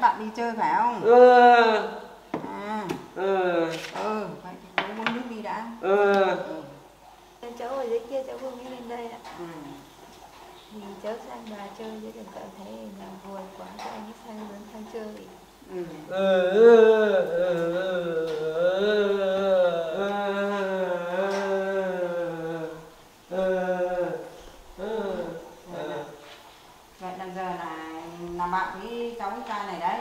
Bạn đi chơi phải không? Vậy thì uống nước đi đã. Cháu ở dưới kia cháu không lên đây ạ. Nhìn cháu sang bà chơi với đừng cảm thấy là buồn quá, các anh ấy sang lớn sang chơi. Vậy lần giờ là bạn với cháu cái trai này đấy.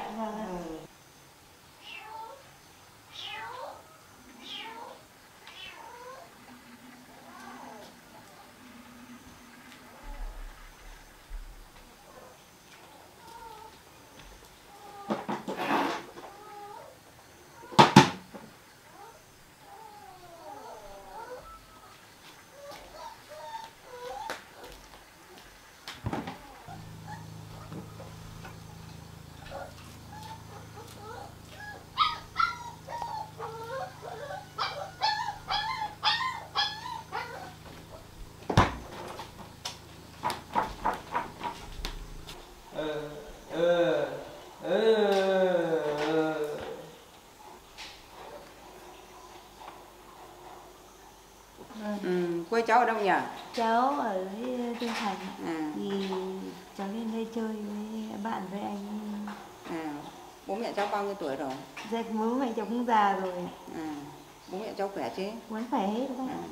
Quê cháu ở đâu nhỉ? Cháu ở Tương Thành. Thì cháu lên đây chơi với bạn với anh. Bố mẹ cháu bao nhiêu tuổi rồi? Dạ, bố mẹ cháu cũng già rồi. Bố mẹ cháu khỏe chứ? Vẫn khỏe hết các bạn.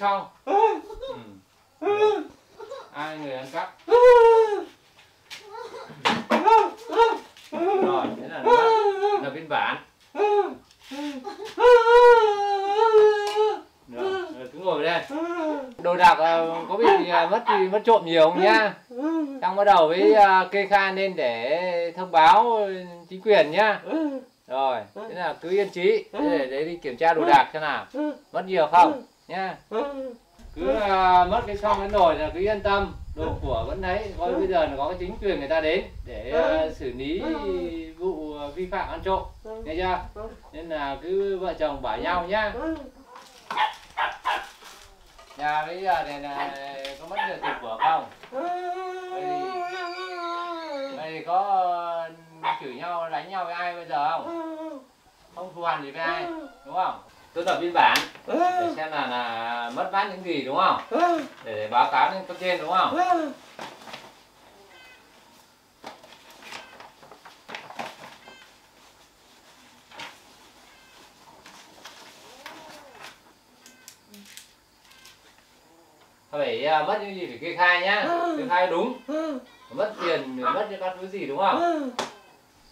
Sao? Ừ. Ừ. Ai người ăn cắp? Rồi, thế là nó biên bản. Rồi, cứ ngồi đây. Đồ đạc có bị mất trộm nhiều không nhá? Trong bắt đầu với kê khan lên để thông báo chính quyền nhá. Rồi, thế là cứ yên trí để đi kiểm tra đồ đạc xem nào. Mất nhiều không? Nha, cứ mất cái xong cái nồi là cứ yên tâm, đồ của vẫn đấy. Coi bây giờ nó có cái chính quyền người ta đến để xử lý vụ vi phạm ăn trộm, nghe chưa? Nên là cứ vợ chồng bảo nhau nhá. Nhà bây giờ này là có mất được tiền của không? Mày có chửi nhau đánh nhau với ai bây giờ không? Không thù hằn gì với ai, đúng không? Tôi đọc biên bản để xem là mất mát những gì, đúng không? Để báo cáo lên cấp trên, đúng không? Phải mất những gì phải kê khai nhá, kê khai đúng. Mất tiền, mất những các thứ gì, đúng không?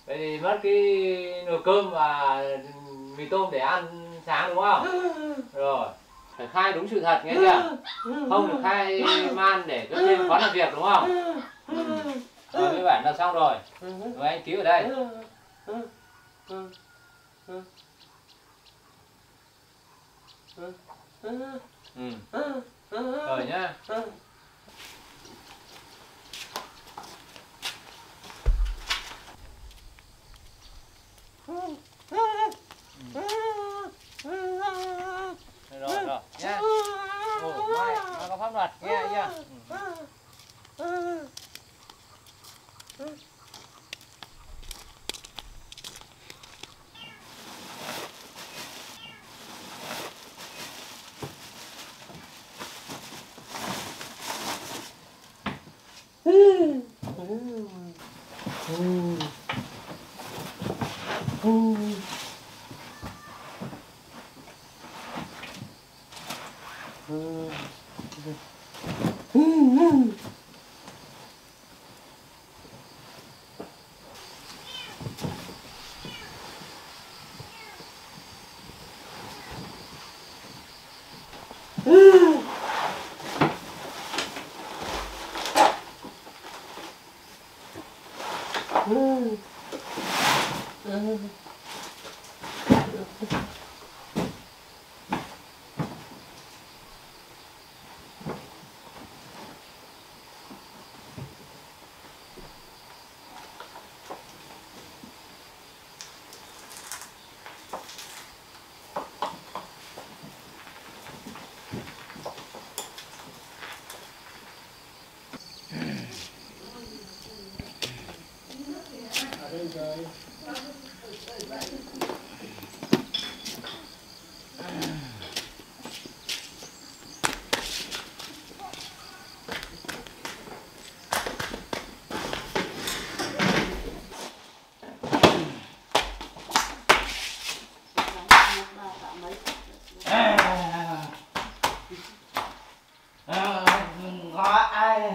Vậy thì mất cái nồi cơm và mì tôm để ăn sáng, đúng không? Rồi, phải khai đúng sự thật, nghe chưa? Không được khai man để cấp trên có làm việc, đúng không? Rồi, cái bản là xong rồi. Rồi, anh ký ở đây. Rồi nhá. Rồi nhá. Ồ, mai nó có pháp luật nghe chưa? Có ai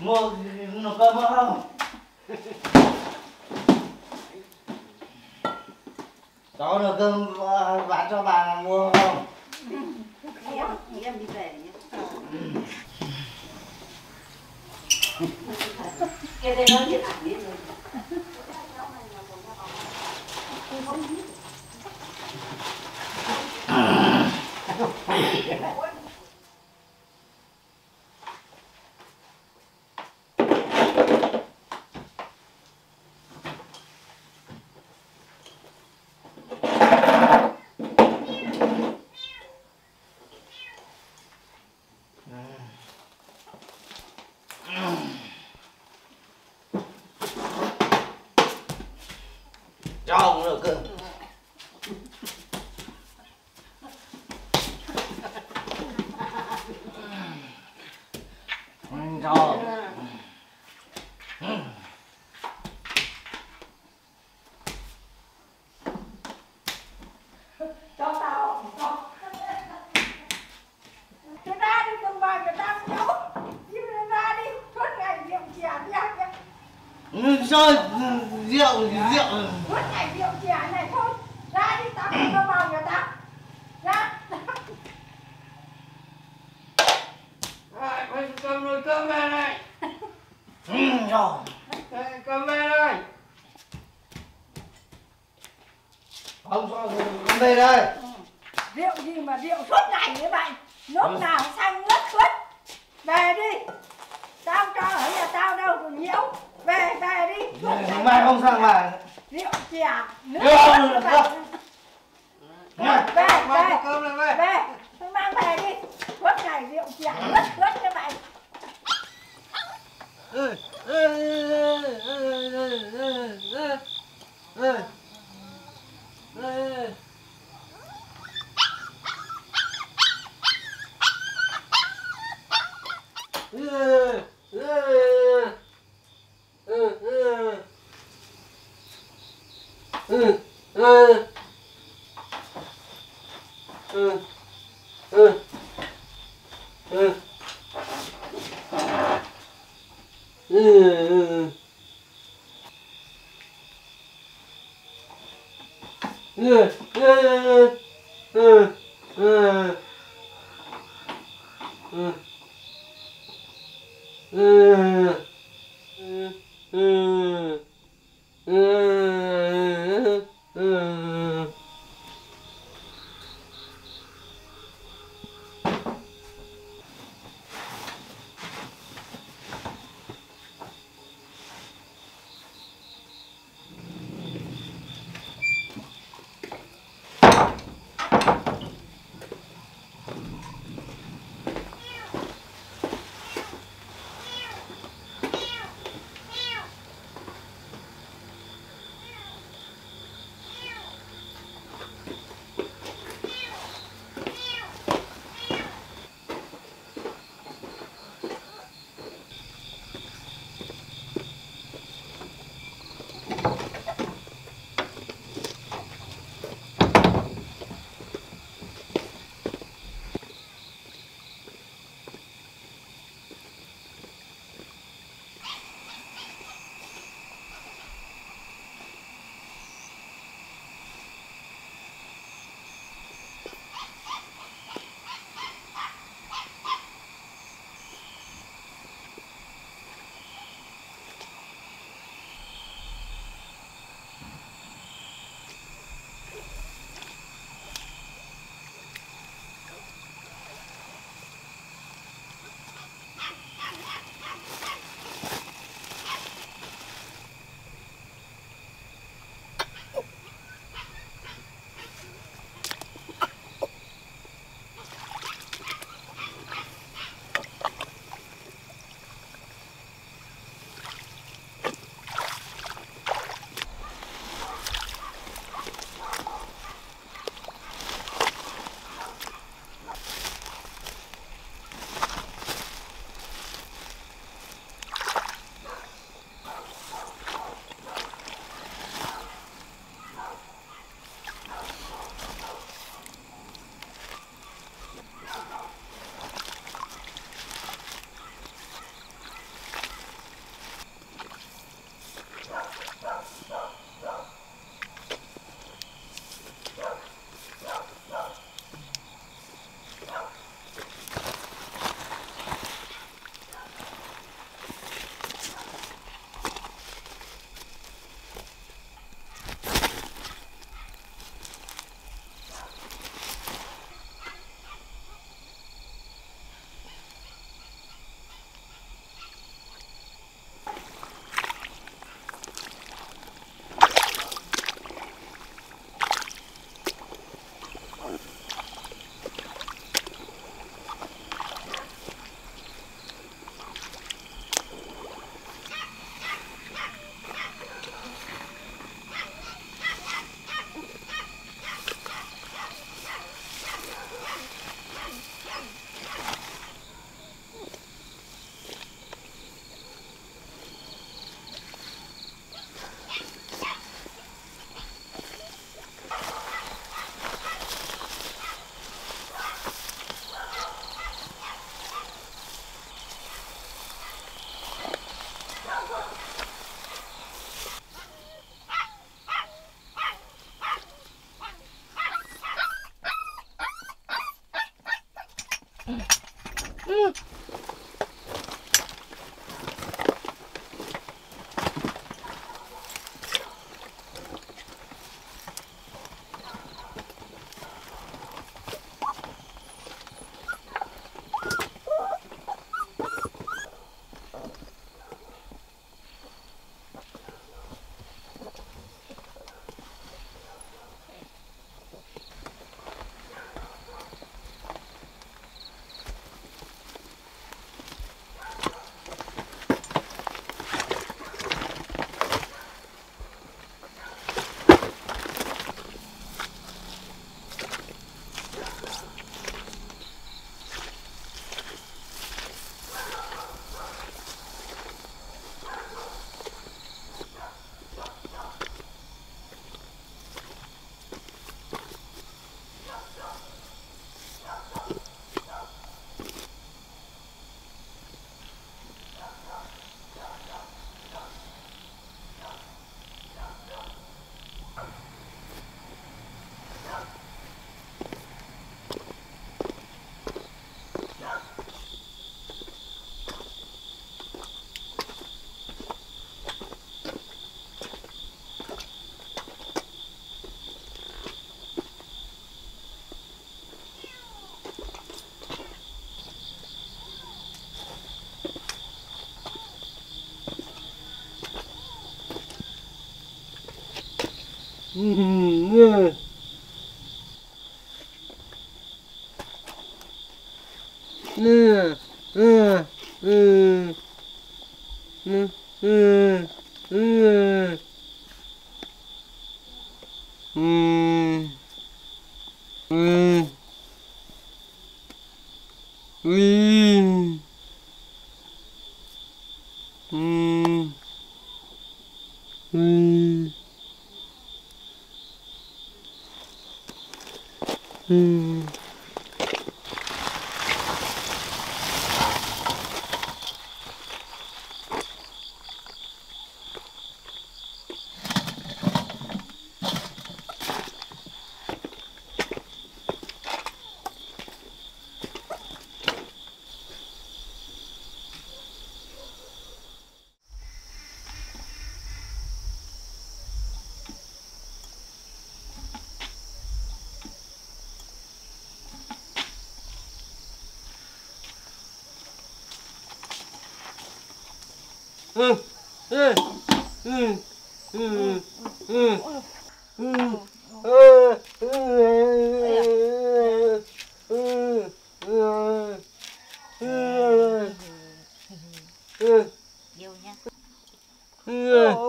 mua nồi cơm không? Cháu nồi cơm bán cho bà mua không? Em đi về nhé. Cái đây nó biết ảnh biết rồi. Cho nồi cơm. Cho. Cho tao. Cho ra đi con bà, cho tao nhấu. Chứ ra đi, suốt ngày rượu chè nhá. Sao rượu. Yeah.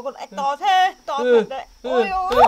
Con lại to thế, to thật đấy. Ôi ôi.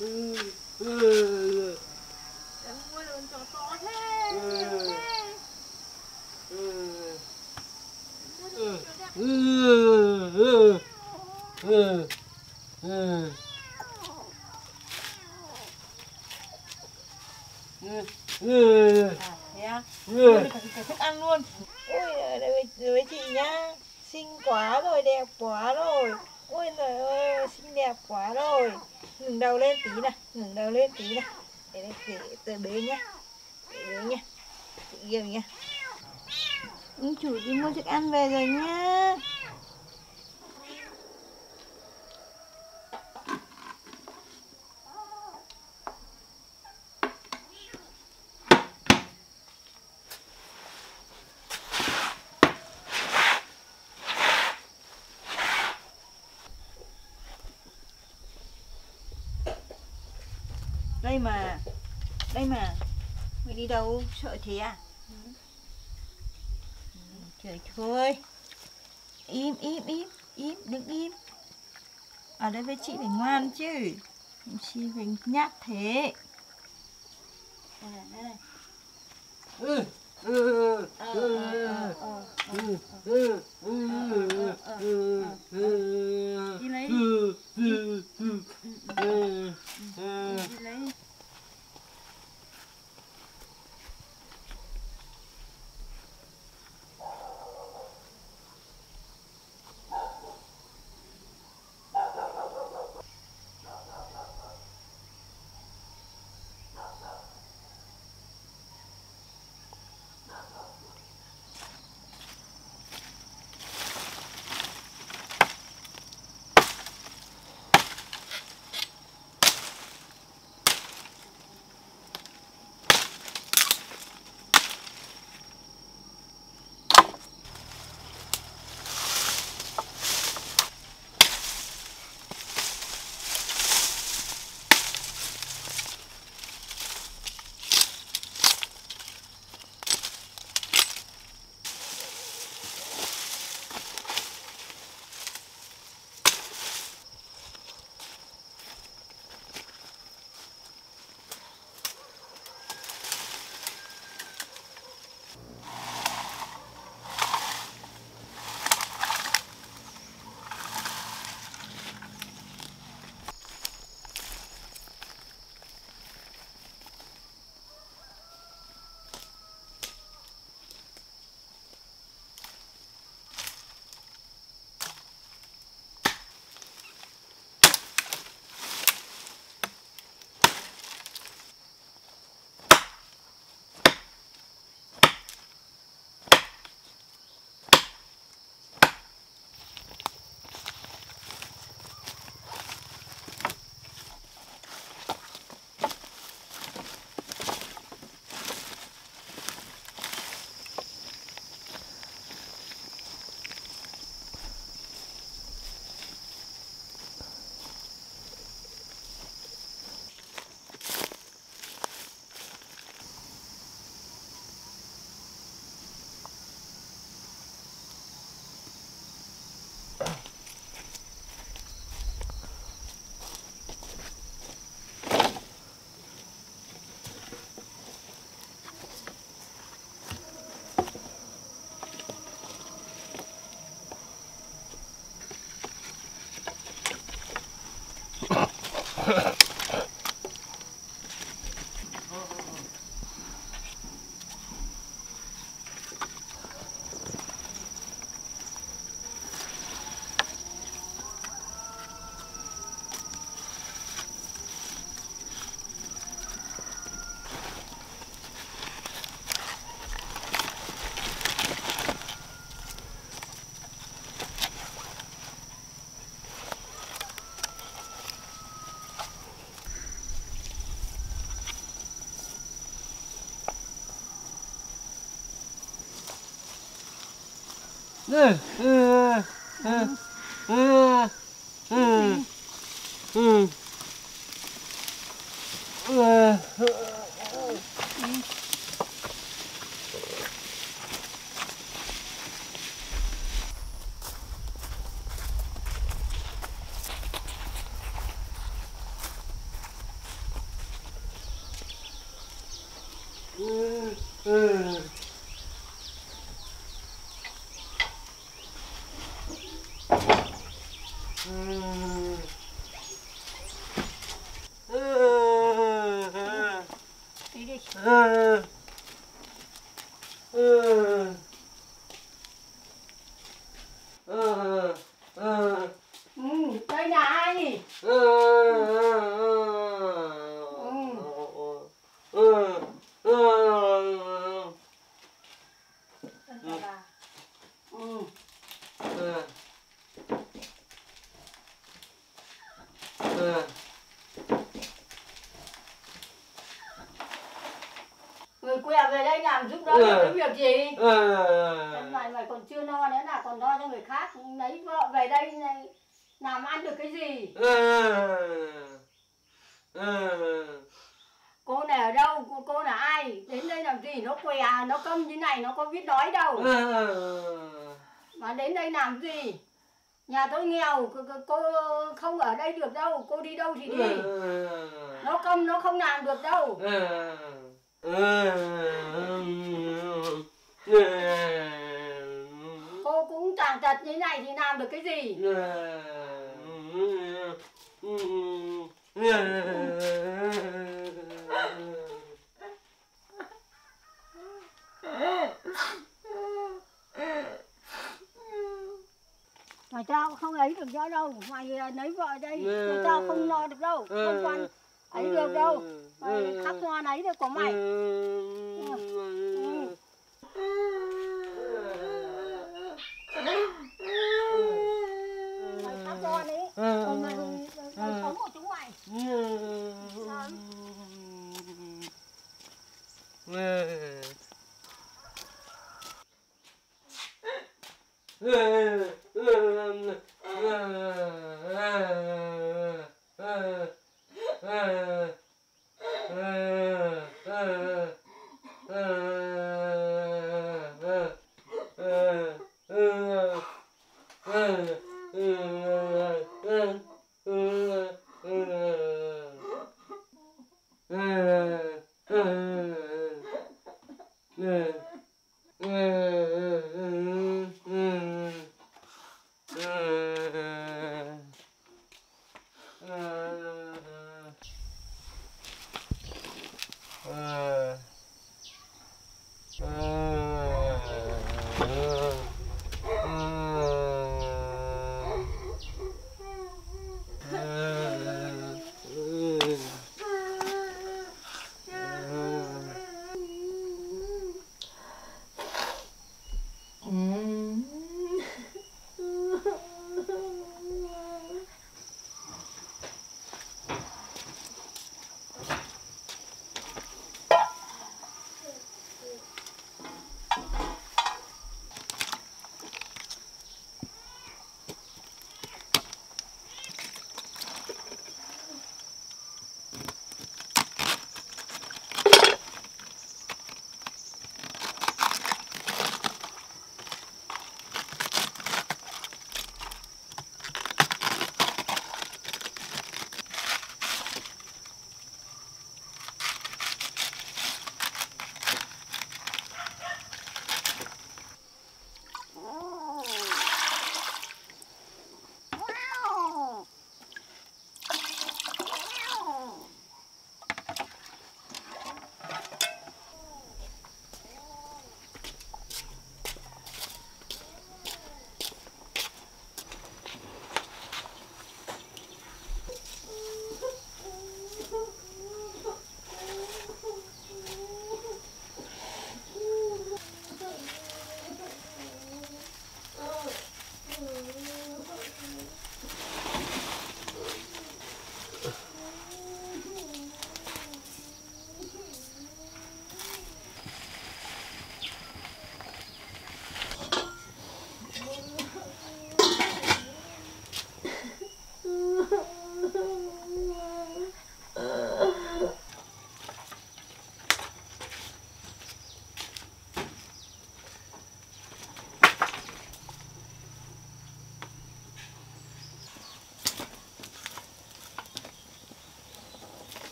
Em mua lên cho to thế, nhiều thế. Cả thức ăn luôn. Ôi đấy chị nhá, xinh quá rồi, đẹp quá rồi. Ôi trời ơi, xinh đẹp quá rồi. Ngừng đầu lên tí này, ngừng đầu lên tí này. Để bế nhá, để bế nhá. Chị yêu nhá. Ông chủ đi mua thức ăn về rồi nhá. Đây mà, đây mà. Mày đi đâu sợ thế à? Trời thôi, im im im im, đừng im. Ở đây với chị phải ngoan chứ, chị phải nhát thế. Đi lấy đi lấy. Tới nhà ai nhỉ? Người quẹo về đây làm giúp đỡ cái việc gì? Mày còn chưa no nữa là còn lo cho người khác, lấy vợ về đây này làm ăn được cái gì? Cô này ở đâu? Cô là ai? Đến đây làm gì? Nó què, nó câm như này, nó có biết đói đâu. Mà đến đây làm gì? Nhà tôi nghèo, cô không ở đây được đâu. Cô đi đâu thì đi. Nó câm, nó không làm được đâu. Cô cũng tàn tật như này thì làm được cái gì? Mà tao không ấy được rõ đâu, mày lấy vợ đây, người tao không lo được đâu, không quan ấy được đâu, mày khắc hoa ấy được của mày.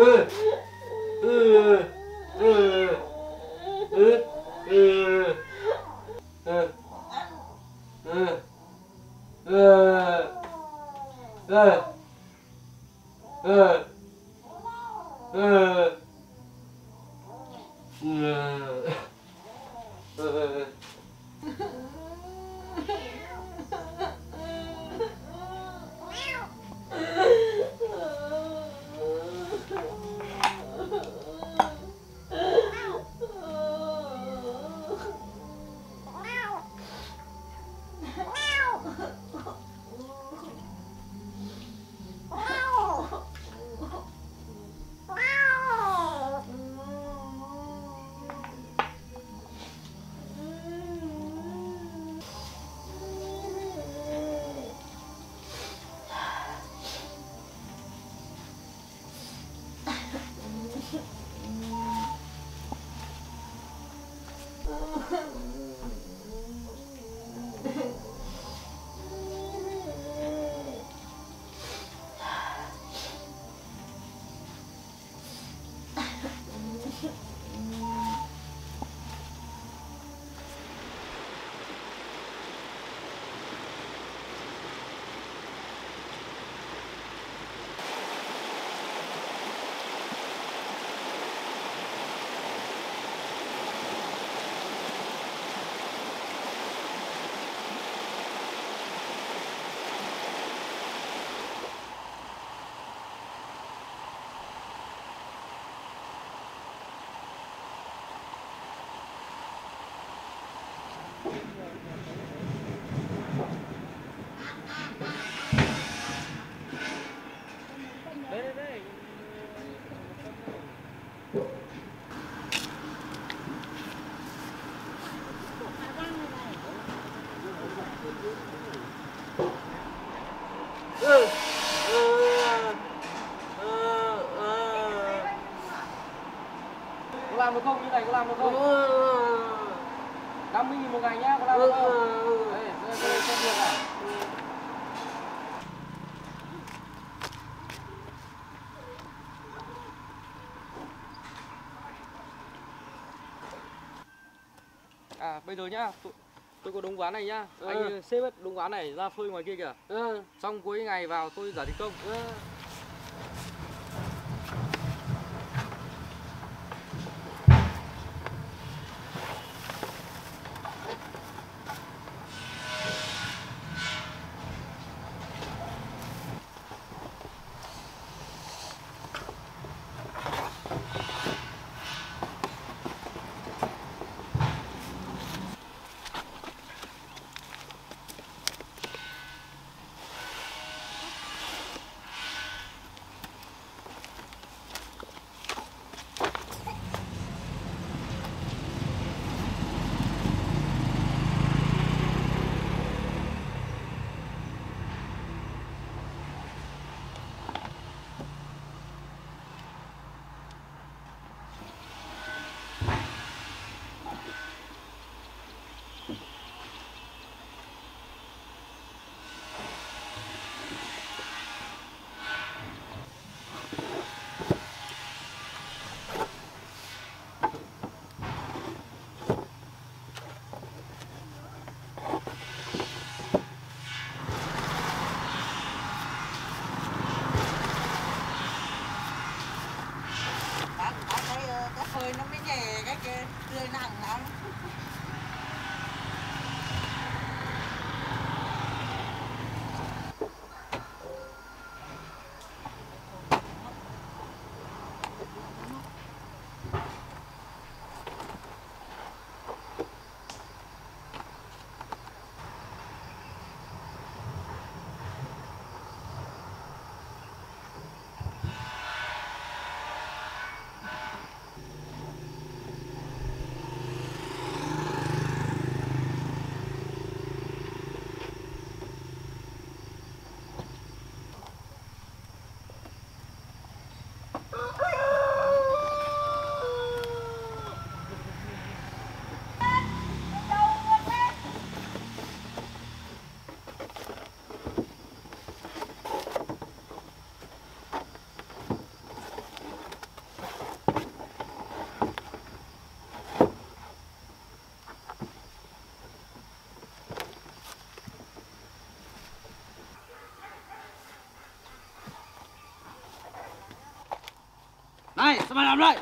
Có làm được không? Như này có làm được không? 50.000 một ngày nhá, có làm được không? Đây, đây xem được à? À, bây giờ nhá, tôi có đống ván này nhá. Anh xếp hết đống ván này ra phơi ngoài kia kìa. Xong cuối ngày vào tôi giả thi công. Này, sao mày làm đây?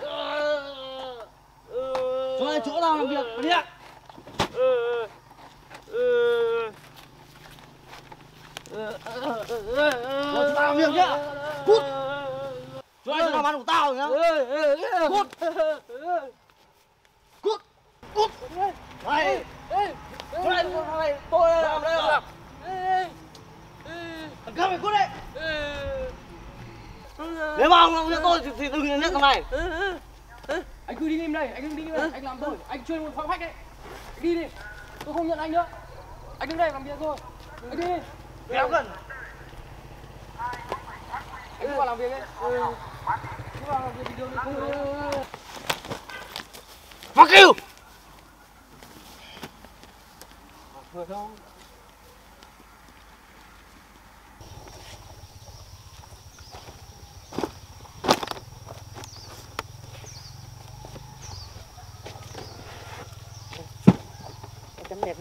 Cho lên chỗ nào làm việc, mày đi ạ. Cho chúng ta làm việc nhá. Cút. Cho lên chỗ nào bán của tao rồi nhá. Cút. Cút. Cút. Này. Chỗ này, tôi làm đây rồi. Thằng cướp mày cút đấy. Nếu mà ông làm việc tôi thì đừng nhận thằng này. Anh cứ đi im đây, anh đừng đi im đây, anh làm tôi, anh chuyên một phá phách đấy. Anh đi đi, tôi không nhận anh nữa. Anh đứng đây làm việc thôi, anh đi đi. Kéo gần. Anh cứ vào làm việc đấy. Cứ vào làm việc thì đường đi. Fuck you! Vừa thôi. Chấm đẹp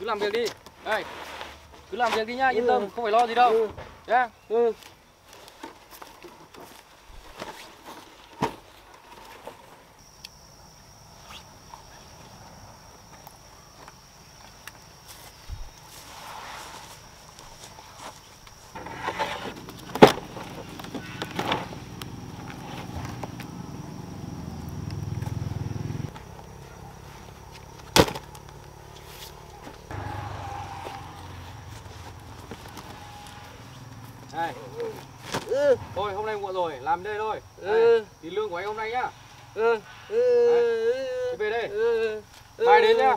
Cứ làm việc đi, đây, cứ làm việc đi nhá, yên tâm, không phải lo gì đâu, nhá. Này. Thôi hôm nay muộn rồi, làm đây thôi. Thì lương của anh hôm nay nhá. Về đây. Mai đến nhá.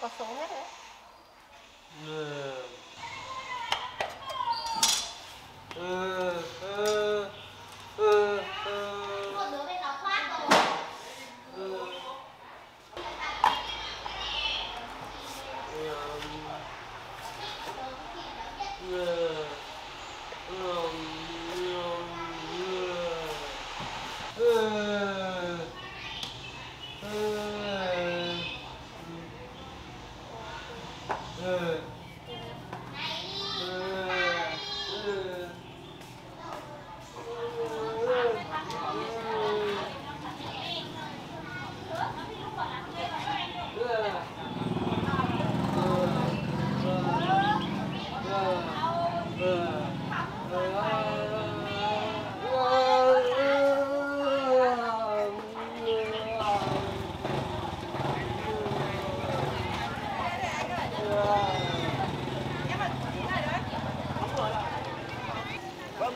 Có số hết đấy. Một đứa bên nó thoát rồi.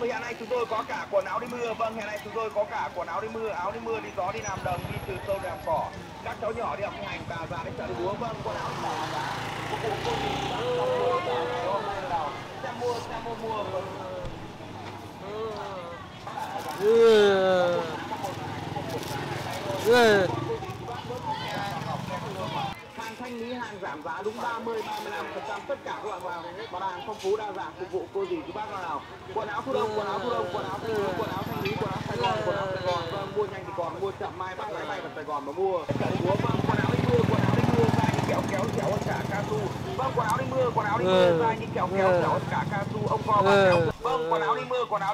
Vâng, hiện nay chúng tôi có cả quần áo đi mưa. Vâng, hiện nay chúng tôi có cả quần áo đi mưa, áo đi mưa, đi gió, đi làm đồng, đi từ sâu làm cỏ. Các cháu nhỏ đi học hành và già đến chợ búa. Vâng, quần áo đi làm và phục vụ cô chú các cháu nào. Xem mua. Hàng Thanh Lý hàng giảm giá đúng 30-35%, tất cả các loại vào mặt hàng phong phú đa dạng phục vụ cô dì chú bác nào. Quần áo thu đông, quần áo Thanh Lý, quần áo Sài Gòn, vâng, mua nhanh thì còn, mua chậm mai bắt máy bay vào Sài Gòn mà mua. Tất cả mua quần áo đi mưa ra như kéo cả casu. Vâng, quần áo đi mưa ra như kéo cả casu ông co và kéo. Vâng, quần áo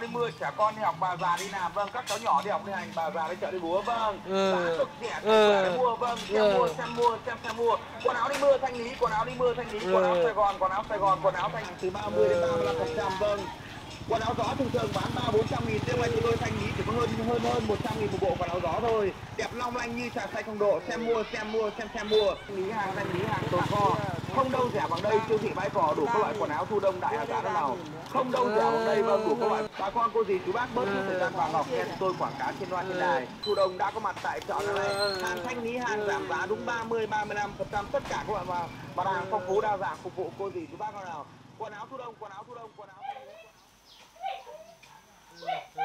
đi mưa trẻ con đi học, bà già đi làm. Vâng, các cháu nhỏ đi học đi hành, bà già đi chợ đi búa. Vâng, giá cực rẻ, mua. Vâng, xem mua. Quần áo đi mưa Thanh Lý, quần áo Sài Gòn, quần áo Thanh Lý từ 30-35%. Vâng. Quần áo gió thường bán 300-400 nghìn, riêng này chúng tôi Thanh Lý chỉ có hơn 100 nghìn một bộ quần áo gió thôi, đẹp long lanh như trà xanh không độ. Xem mua. Lý hàng tồn kho không đâu rẻ bằng đây. Siêu thị Bãi Cỏ đủ các loại quần áo thu đông đại giá nào, không đâu rẻ bằng đây. Vâng, đủ các loại. Bà con cô dì chú bác bớt chút thời gian vào ngọc nghe tôi quảng cáo trên loa trên đài. Thu đông đã có mặt tại chợ này. Hàng Thanh Lý hàng giảm giá đúng 30-35%, tất cả các loại vào mặt hàng phong phú đa dạng phục vụ cô dì chú bác nào. Quần áo thu đông.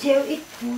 Chiều ít thôi.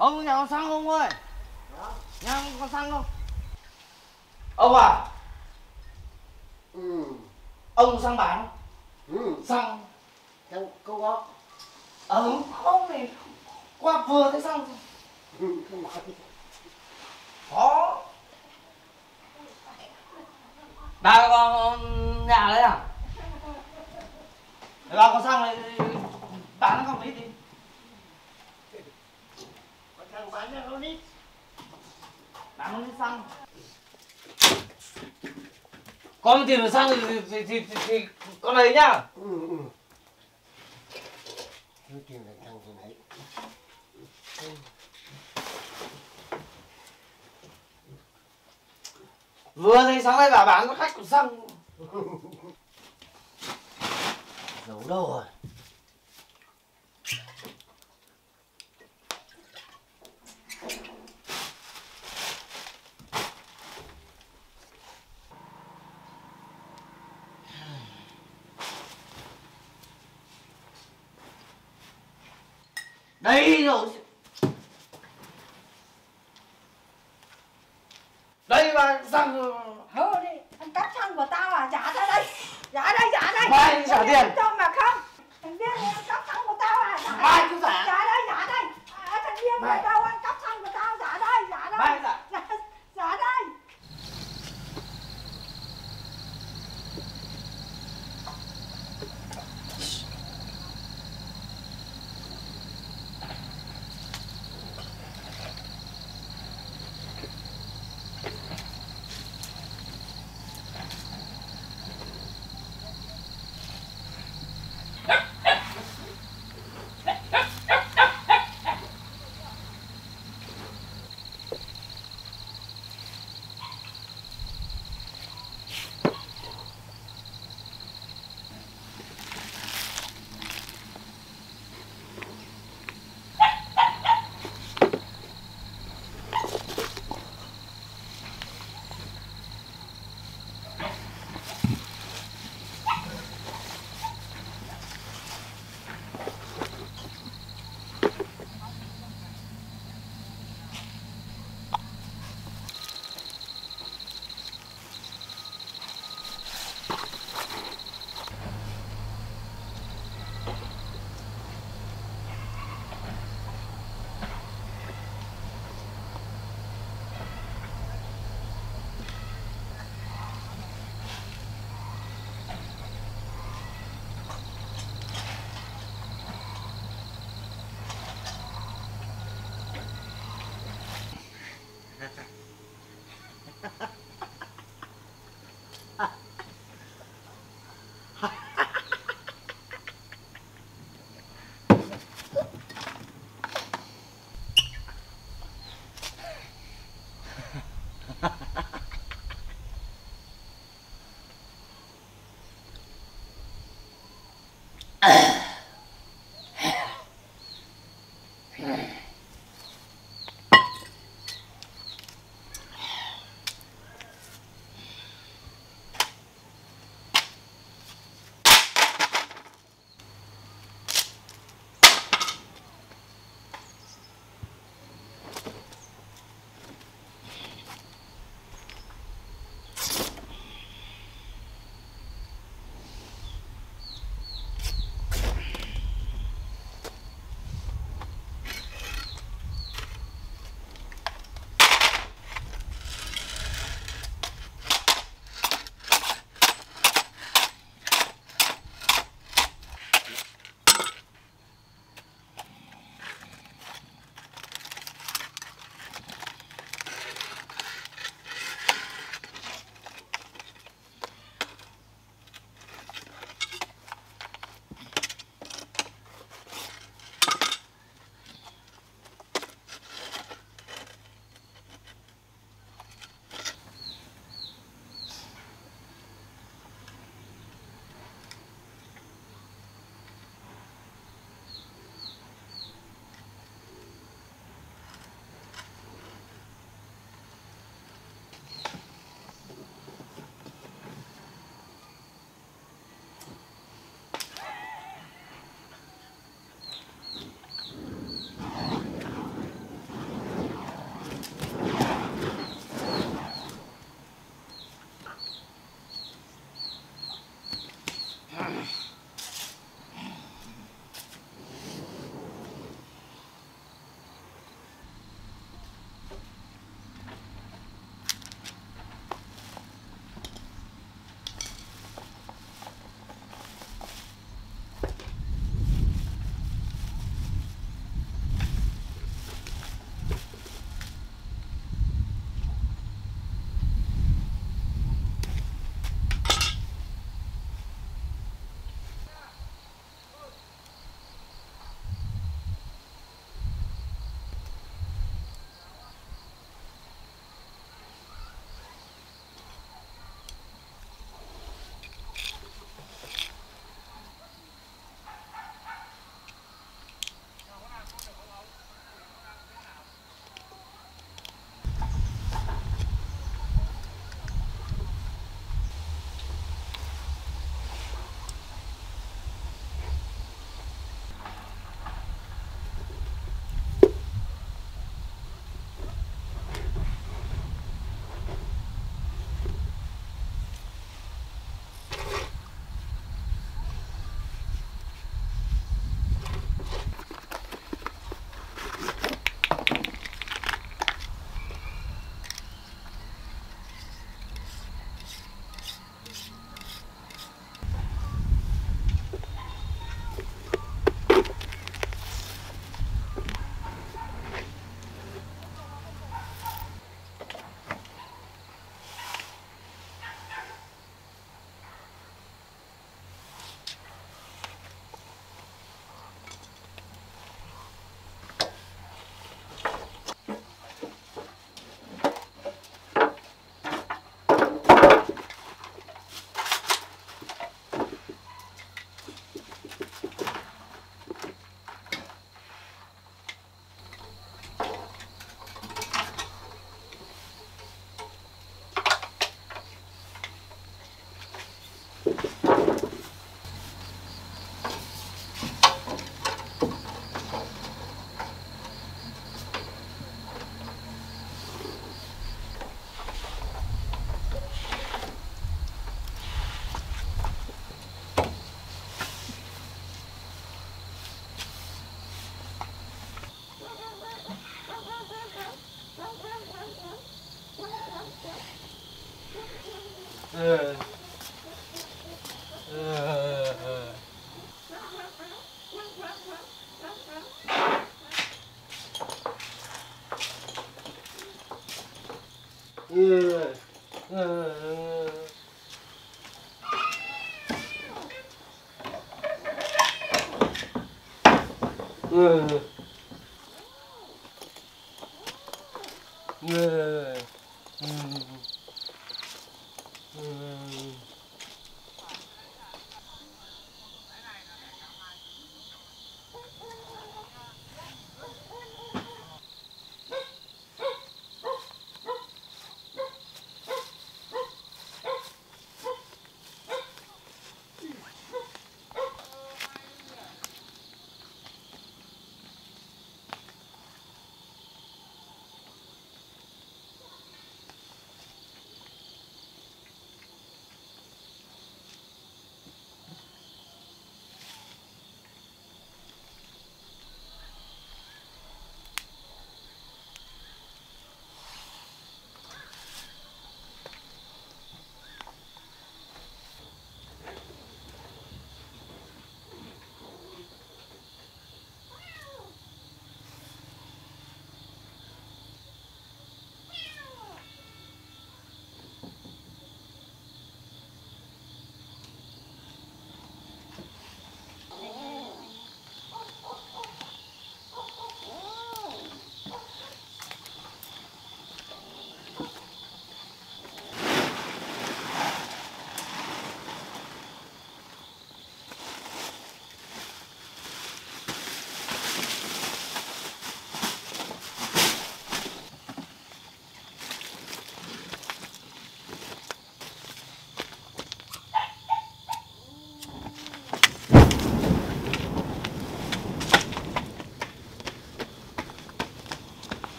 Ông nhà có xăng không ơi? Dạ. Nhà ông có xăng không? Ông à? Ừ. Ông xăng bán không? Ừ. Xăng? Không, không có. Ừ, không thì qua vừa thấy xăng. Ừ, không có. Có. Bà có nhà đấy à? Bà có xăng này bán không ít đi. Bán ra con nít. Bán con nít xăng. Con tìm được xăng thì con lấy nhá. Ừ. Cứ tìm được xăng thì lấy. Vừa thấy sáng nay bà bán có khách của xăng. Giấu đâu rồi? Đây rồi. Đây mà xăng. Thôi đi, anh cắp xăng của tao à, trả ra đây. Trả đây, trả đây. Mày trả tiền. Cho mà không. Thằng Viên này ăn cắp xăng của tao à, trả đây. Mày cứ trả. Trả đây, trả đây. À, thằng Viên này đâu ăn cắp xăng của tao, trả đây, trả đây. Mày trả. Trả đây.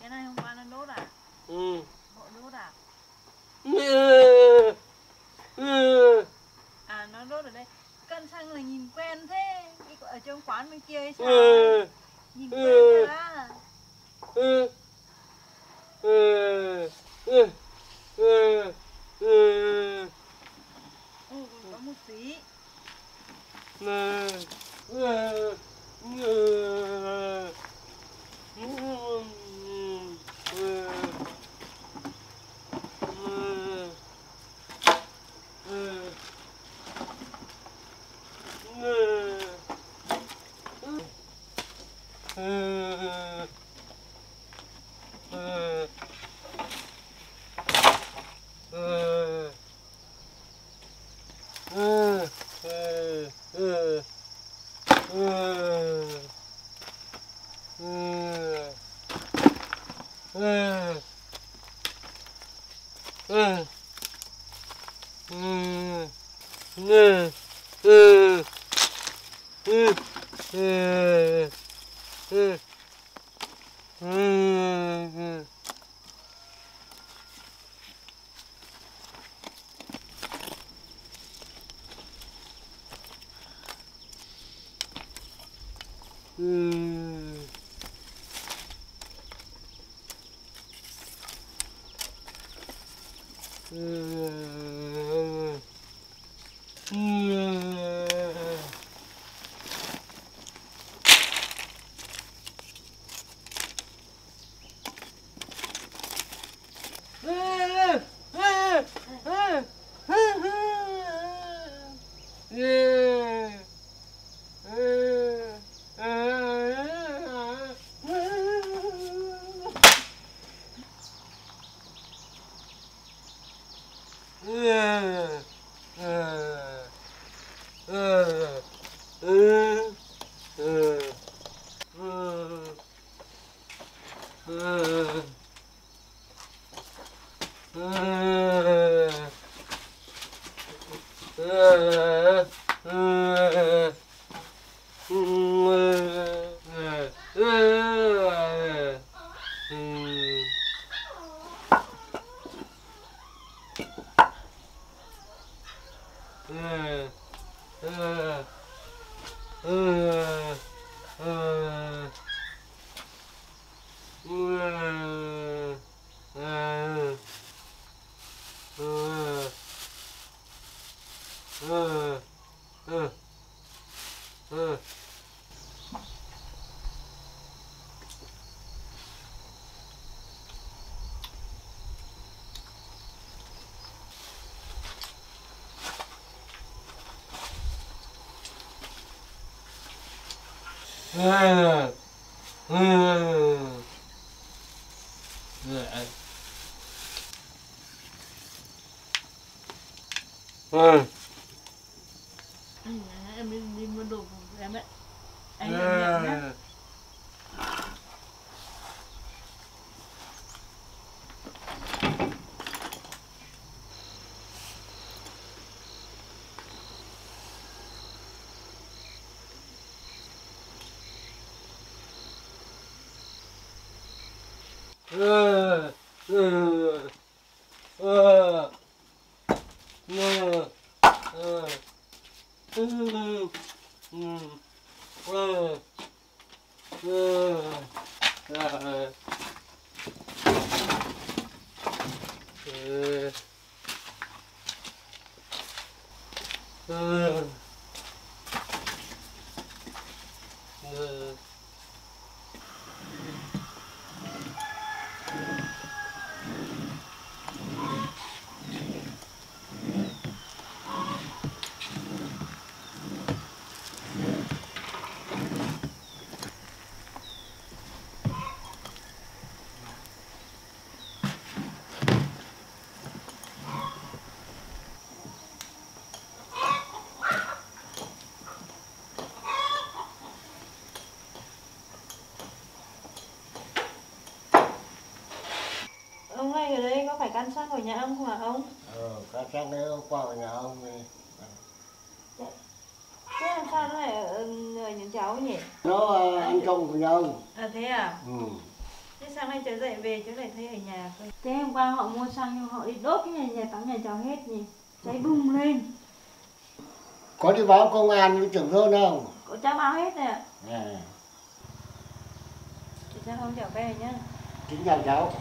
Cái này hôm qua nó đốt à? Ừ. Bộ đốt à? À nó đốt ở đây. Cân xăng là nhìn quen thế. Ở trong quán bên kia ấy sao? Nhìn quen thế à? Có một tí. Em đi mua đồ của em đấy. Anh làm việc nhé. cam sát của nhà ông hả ông? Cam sát đấy hôm qua ở nhà ông thì. Thế làm sao nó lại ở những cháu nhỉ? Nó ăn công của nhà ông. À thế à? Ừ. Thế sáng nay cháu dậy về cháu lại thấy ở nhà thôi. Thế hôm qua họ mua xăng nhưng họ đi đốt cái nhà tắm nhà cháu hết nhỉ? Cháy bùng lên. Có đi báo công an với trưởng thôn không? Có cháu báo hết rồi ạ. À. Chị cháu không trở về nhá. Chính nhà cháu.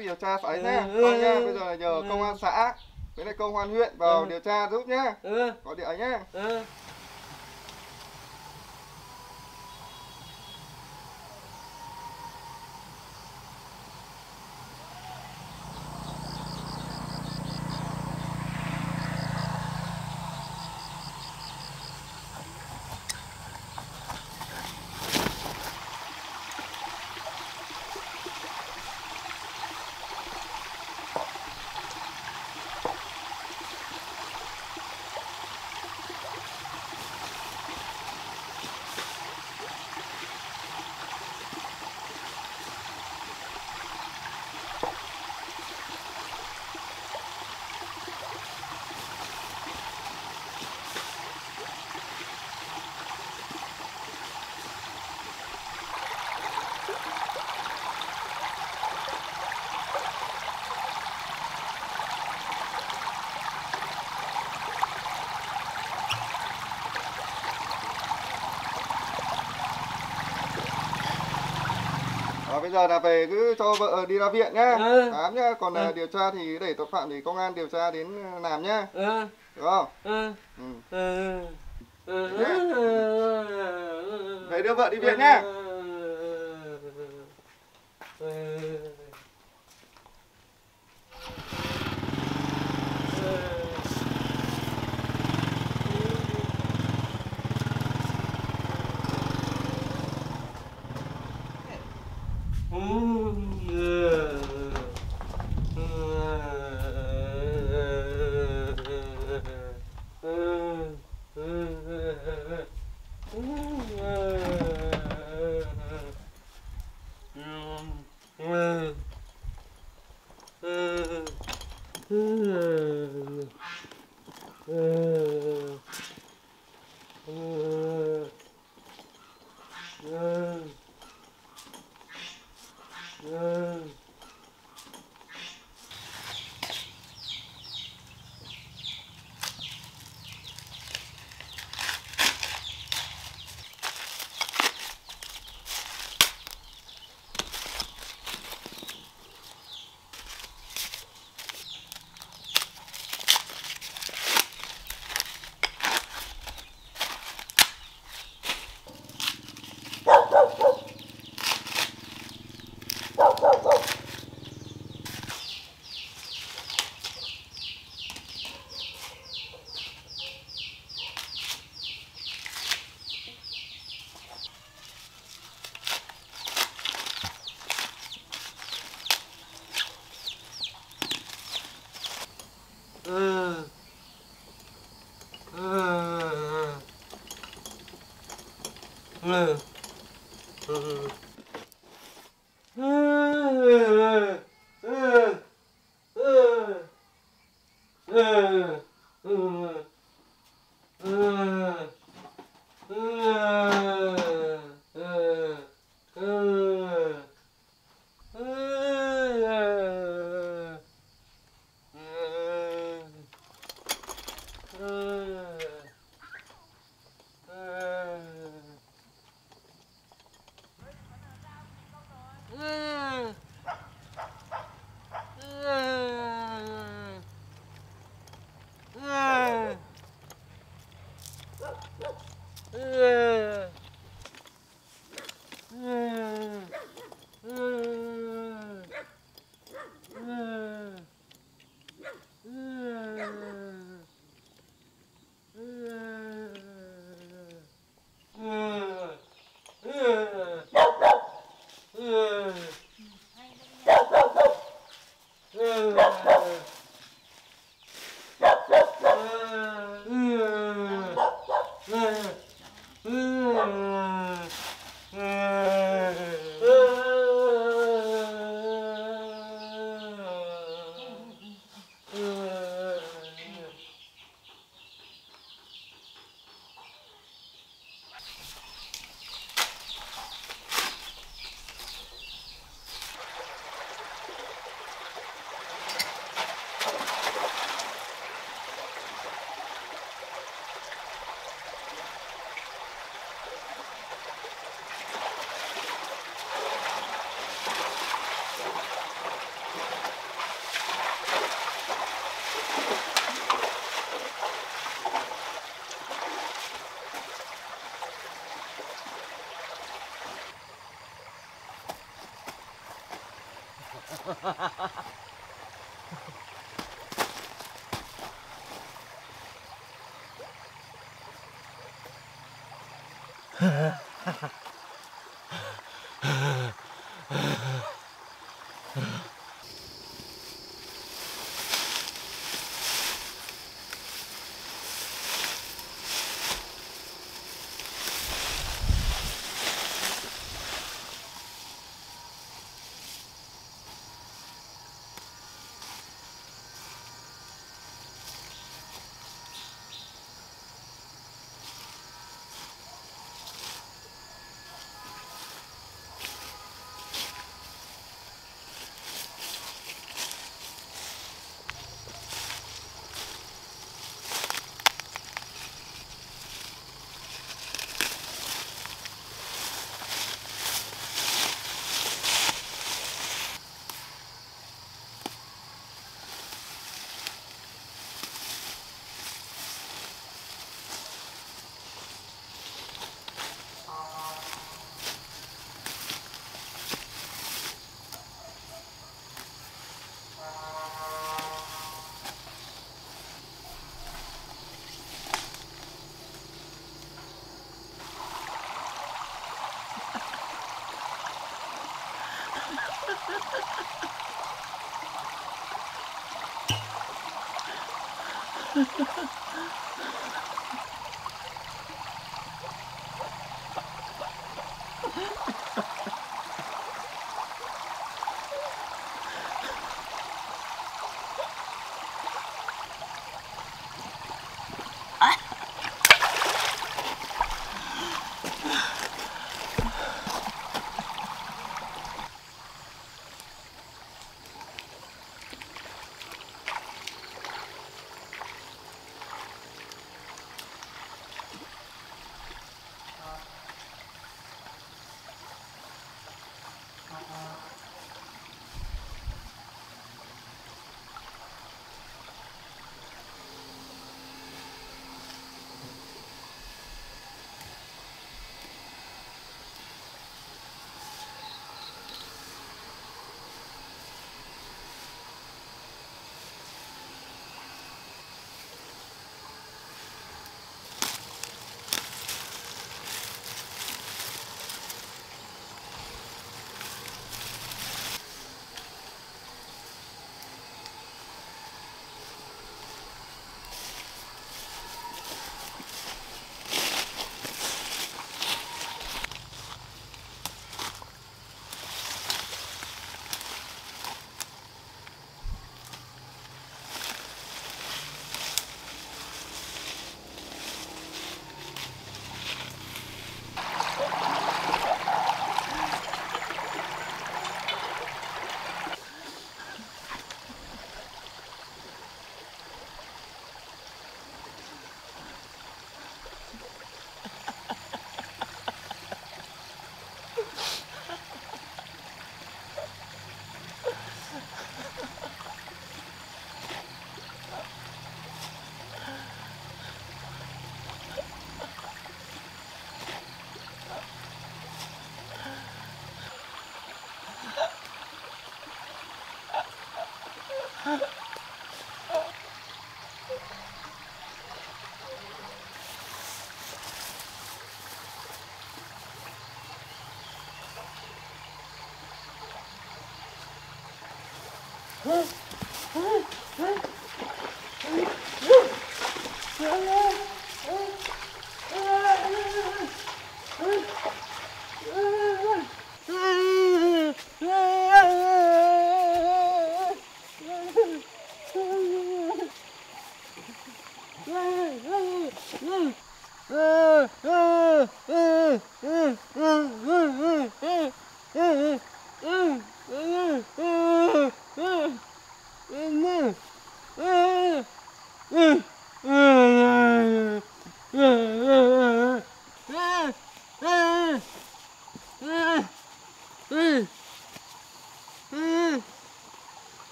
Điều tra phải nhá, con nhá. Bây giờ là nhờ công an xã với lại công an huyện vào điều tra giúp nhá. Có điện ấy nhá. Bây giờ là về cứ cho vợ đi ra viện nhá, khám nhá. Còn điều tra thì để tội phạm thì công an điều tra đến làm nhá, được không? Phải đưa vợ đi viện nhá.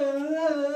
네.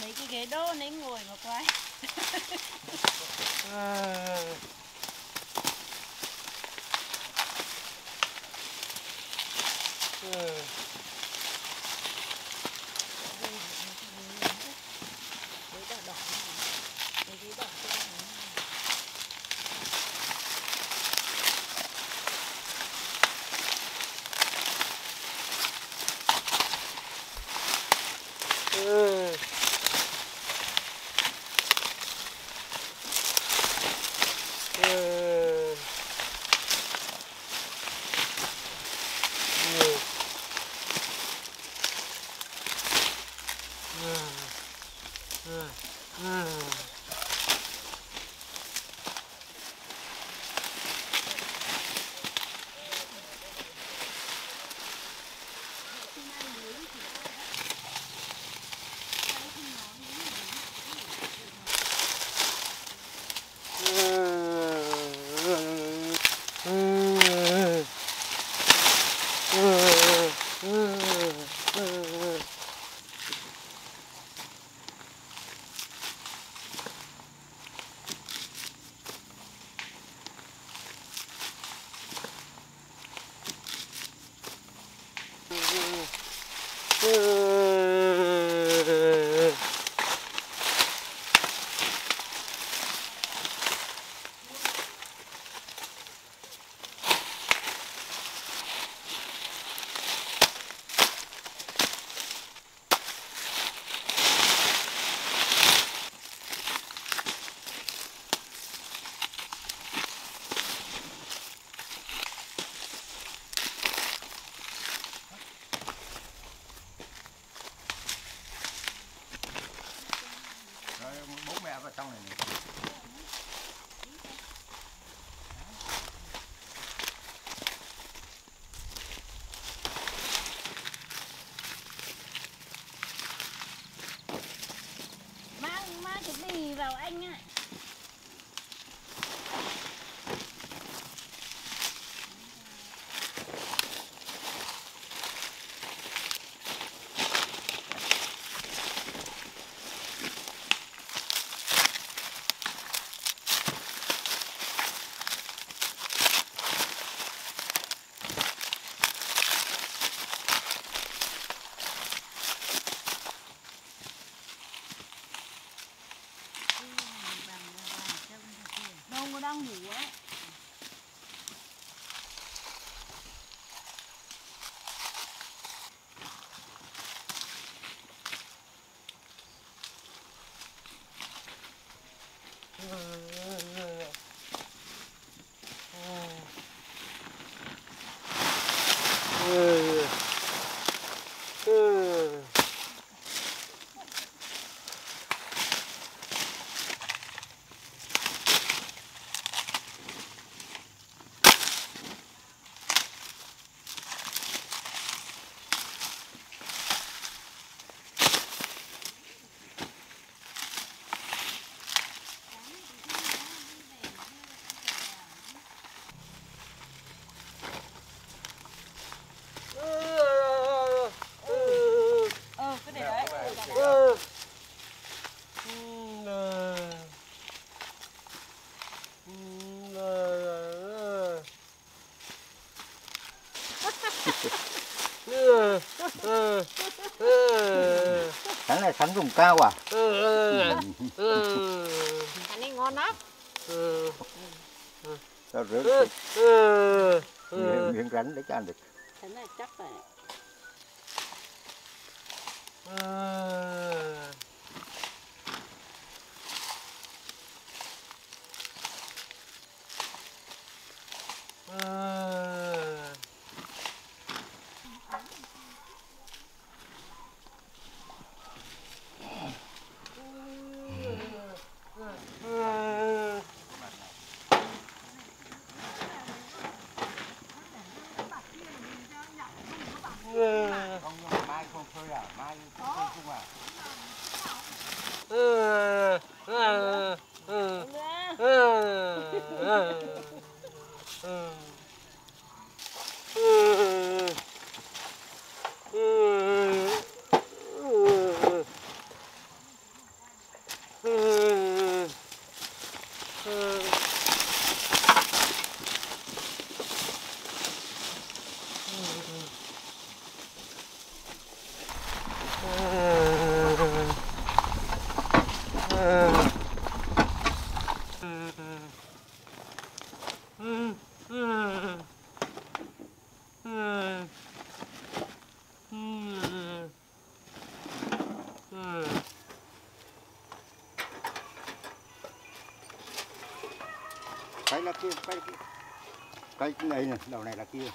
Mấy cái ghế đô nấy ngồi mà quay. Sáng này sắn vùng cao à? Sắn này ngon lắm. Tao rớt miếng rắn để cho ăn được. Sắn này chắc rồi. Cái là kia, cái này này, đầu này là kia.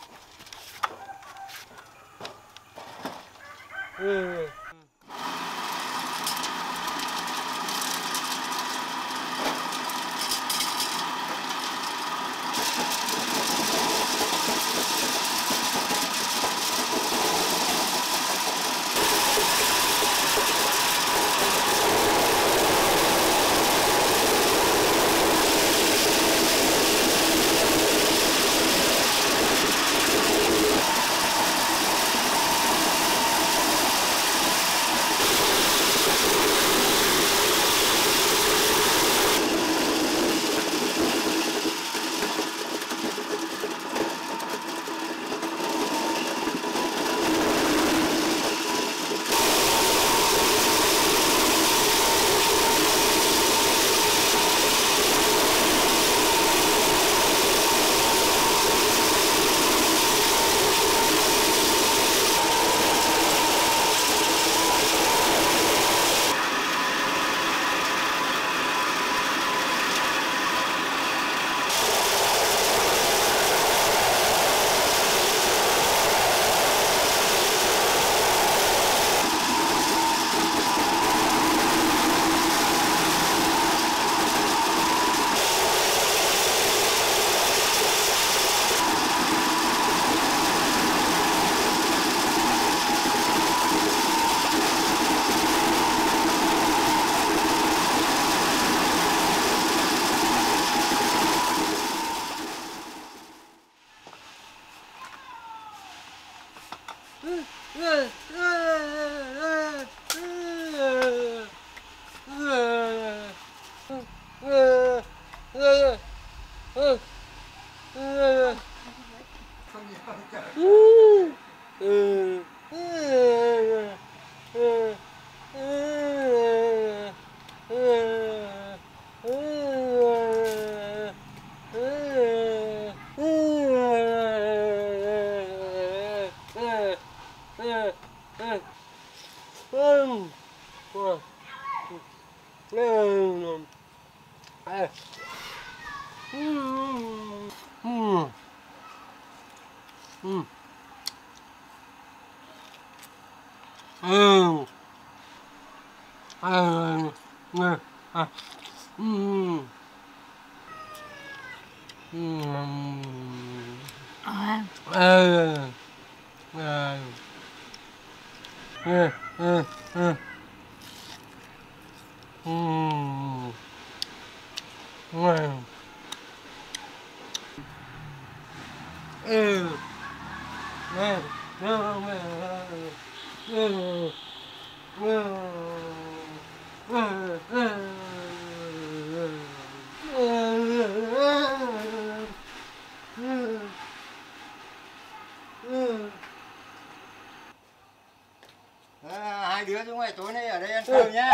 đứa xuống ngoài tối nay ở đây ăn cơm nhá.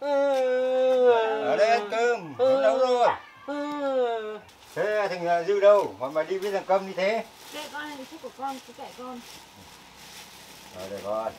Ở đây ăn cơm, nó nấu rồi. Thế thằng Dư đâu, mà đi với thằng Câm như thế. Đây con này thức của con, cứ kể con. Rồi để con.